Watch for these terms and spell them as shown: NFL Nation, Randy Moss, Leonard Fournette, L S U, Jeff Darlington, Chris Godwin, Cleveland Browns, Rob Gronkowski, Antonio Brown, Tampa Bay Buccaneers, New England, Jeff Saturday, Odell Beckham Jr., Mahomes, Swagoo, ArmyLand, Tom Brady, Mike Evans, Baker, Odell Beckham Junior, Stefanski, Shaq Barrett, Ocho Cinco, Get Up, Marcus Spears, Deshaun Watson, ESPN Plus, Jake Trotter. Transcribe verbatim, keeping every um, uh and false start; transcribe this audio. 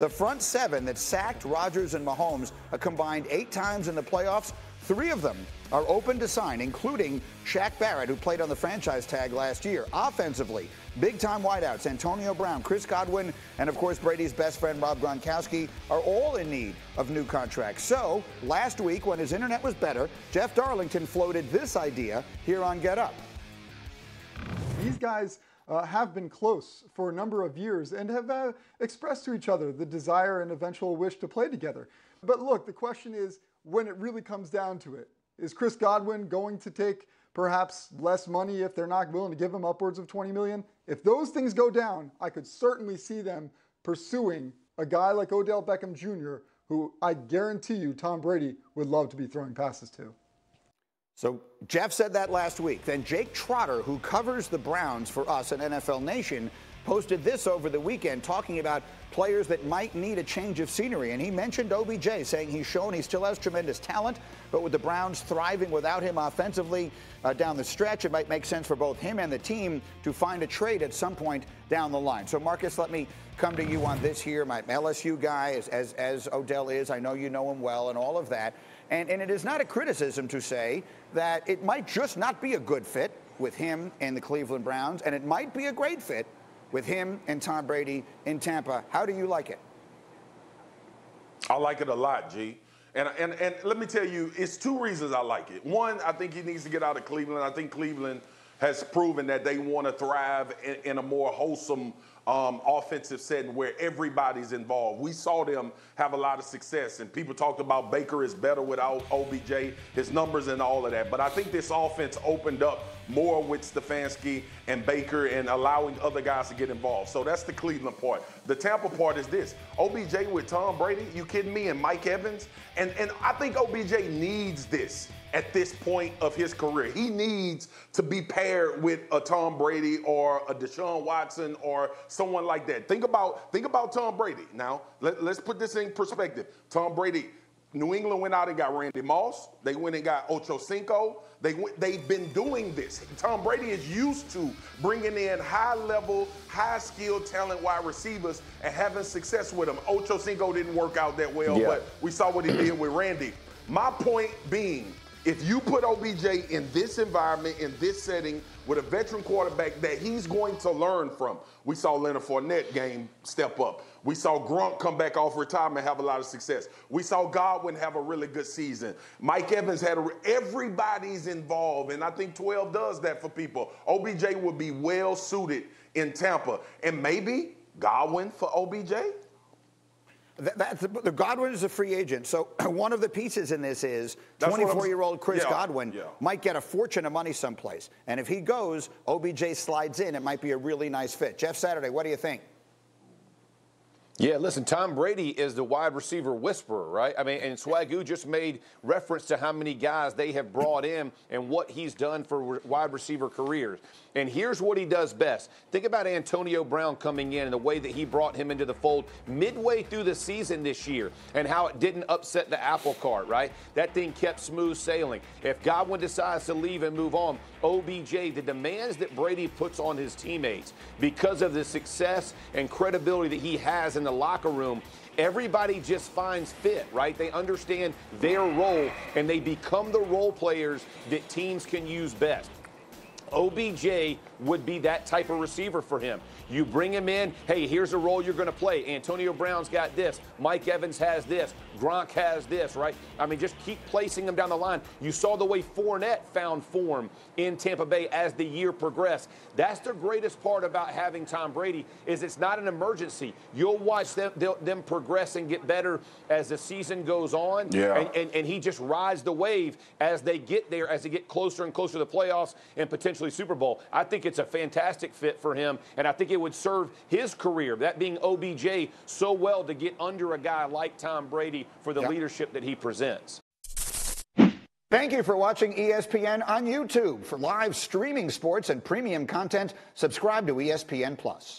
The front seven that sacked Rodgers and Mahomes a combined eight times in the playoffs, three of them are open to sign, including Shaq Barrett, who played on the franchise tag last year. Offensively, big-time wideouts, Antonio Brown, Chris Godwin, and, of course, Brady's best friend, Rob Gronkowski, are all in need of new contracts. So, last week, when his internet was better, Jeff Darlington floated this idea here on Get Up. These guys Uh, have been close for a number of years and have uh, expressed to each other the desire and eventual wish to play together. But look, the question is, when it really comes down to it, is Chris Godwin going to take perhaps less money if they're not willing to give him upwards of twenty million dollars? If those things go down, I could certainly see them pursuing a guy like Odell Beckham Junior, who I guarantee you Tom Brady would love to be throwing passes to. So Jeff said that last week. Then Jake Trotter, who covers the Browns for us at N F L Nation, posted this over the weekend talking about players that might need a change of scenery. And he mentioned O B J, saying he's shown he still has tremendous talent, but with the Browns thriving without him offensively uh, down the stretch, it might make sense for both him and the team to find a trade at some point down the line. So, Marcus, let me come to you on this here. My L S U guy, as, as, as Odell is, I know you know him well and all of that. And, and it is not a criticism to say that it might just not be a good fit with him and the Cleveland Browns, and it might be a great fit with him and Tom Brady in Tampa. How do you like it? I like it a lot, G. And, and, and let me tell you, it's two reasons I like it. One, I think he needs to get out of Cleveland. I think Cleveland has proven that they want to thrive in, in a more wholesome Um, offensive setting where everybody's involved. We saw them have a lot of success, and people talked about Baker is better without O B J, his numbers and all of that. But I think this offense opened up more with Stefanski and Baker and allowing other guys to get involved. So that's the Cleveland part. The Tampa part is this. O B J with Tom Brady, you kidding me, and Mike Evans? And, and I think O B J needs this at this point of his career. He needs to be paired with a Tom Brady or a Deshaun Watson or someone like that. Think about, think about Tom Brady. Now, let, let's put this in perspective. Tom Brady, New England went out and got Randy Moss. They went and got Ocho Cinco. They went, they've been doing this. Tom Brady is used to bringing in high-level, high-skilled talent wide receivers and having success with them. Ocho Cinco didn't work out that well, yeah, but we saw what he did with Randy. My point being, if you put O B J in this environment, in this setting, with a veteran quarterback that he's going to learn from. We saw Leonard Fournette game step up. We saw Gronk come back off retirement and have a lot of success. We saw Godwin have a really good season. Mike Evans had a, everybody's involved, and I think twelve does that for people. O B J would be well-suited in Tampa, and maybe Godwin for O B J? That's, the Godwin is a free agent, so one of the pieces in this is twenty-four-year-old Chris yeah, Godwin yeah. might get a fortune of money someplace, and if he goes, O B J slides in. It might be a really nice fit. Jeff Saturday, what do you think? Yeah, listen, Tom Brady is the wide receiver whisperer, right? I mean, and Swagoo just made reference to how many guys they have brought in and what he's done for wide receiver careers. And here's what he does best. Think about Antonio Brown coming in and the way that he brought him into the fold midway through the season this year and how it didn't upset the apple cart, right? That thing kept smooth sailing. If Godwin decides to leave and move on, O B J, the demands that Brady puts on his teammates because of the success and credibility that he has in the the locker room, everybody just finds fit, right? They understand their role, and they become the role players that teams can use best. O B J would be that type of receiver for him. You bring him in, hey, here's a role you're going to play. Antonio Brown's got this. Mike Evans has this. Gronk has this, right? I mean, just keep placing them down the line. You saw the way Fournette found form in Tampa Bay as the year progressed. That's the greatest part about having Tom Brady is it's not an emergency. You'll watch them, them progress and get better as the season goes on, yeah. and, and, and he just rides the wave as they get there, as they get closer and closer to the playoffs and potentially Super Bowl. I think it's a fantastic fit for him, and I think it would serve his career, that being O B J, so well to get under a guy like Tom Brady for the yep. leadership that he presents. Thank you for watching E S P N on YouTube. For live streaming sports and premium content, subscribe to E S P N Plus.